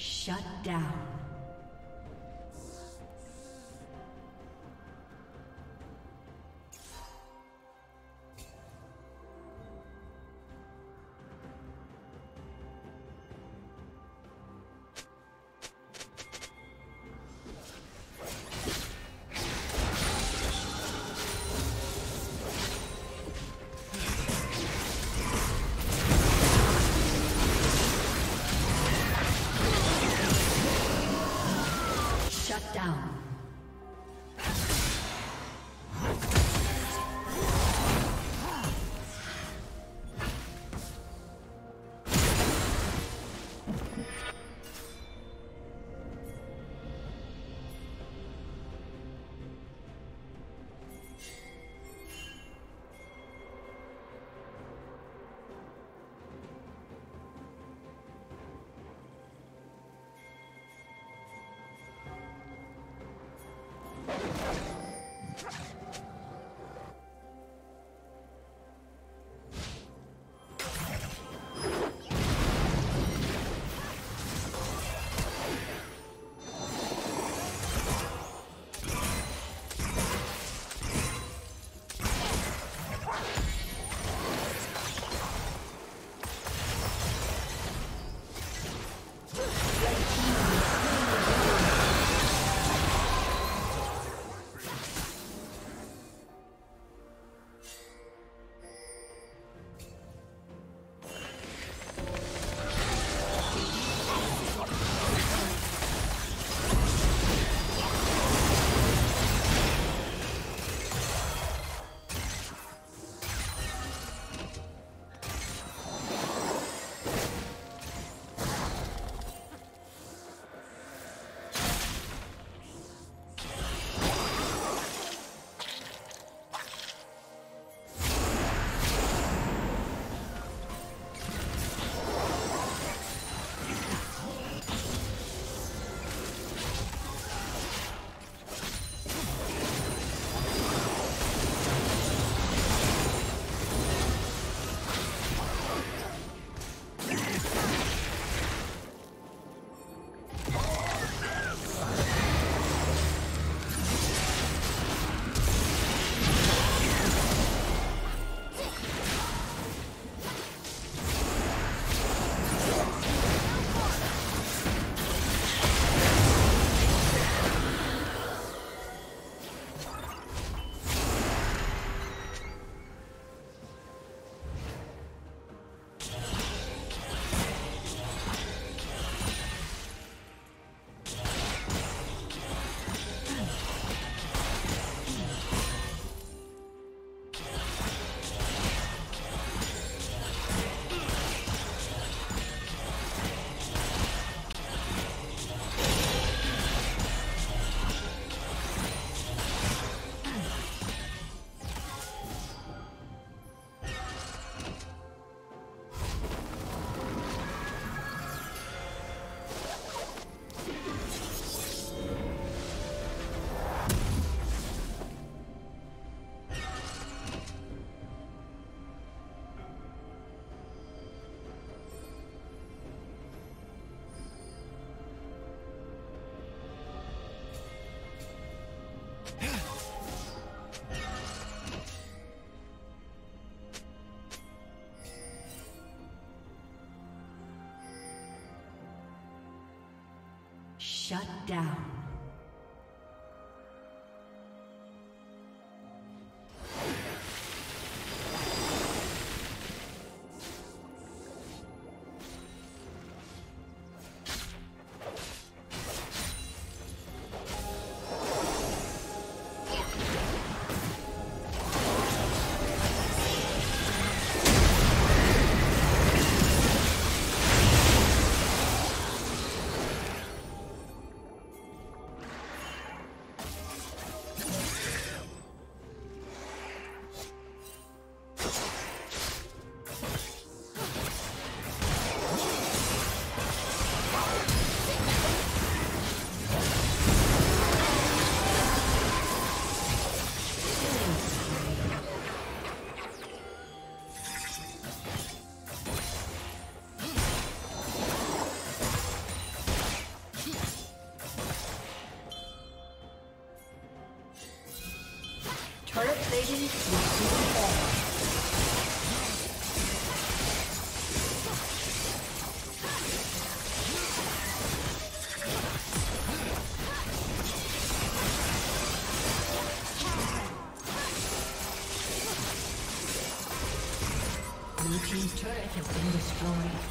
Shut down. Shut down. Blue team's turret has been destroyed.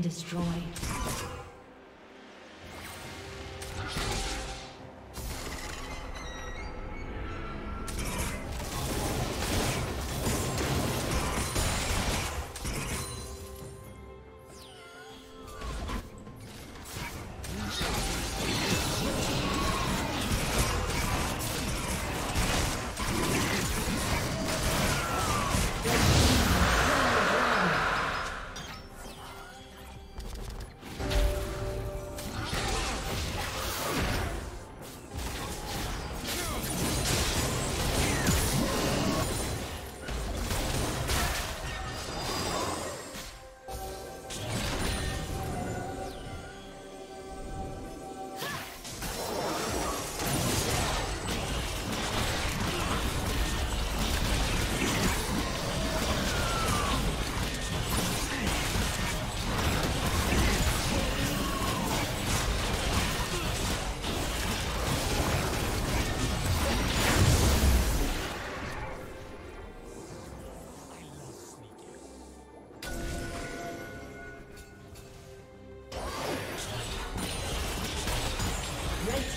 Destroyed. His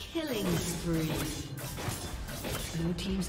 Killing spree. Blue team's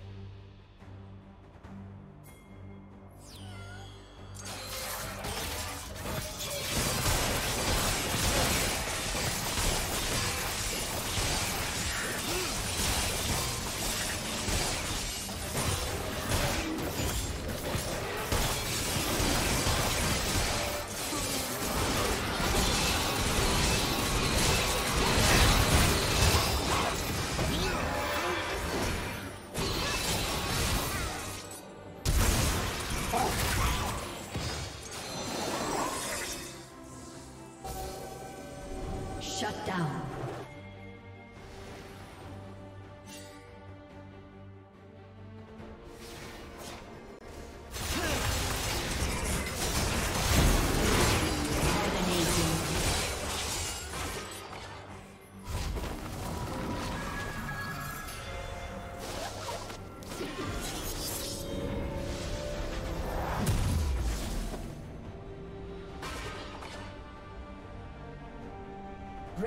Shut down.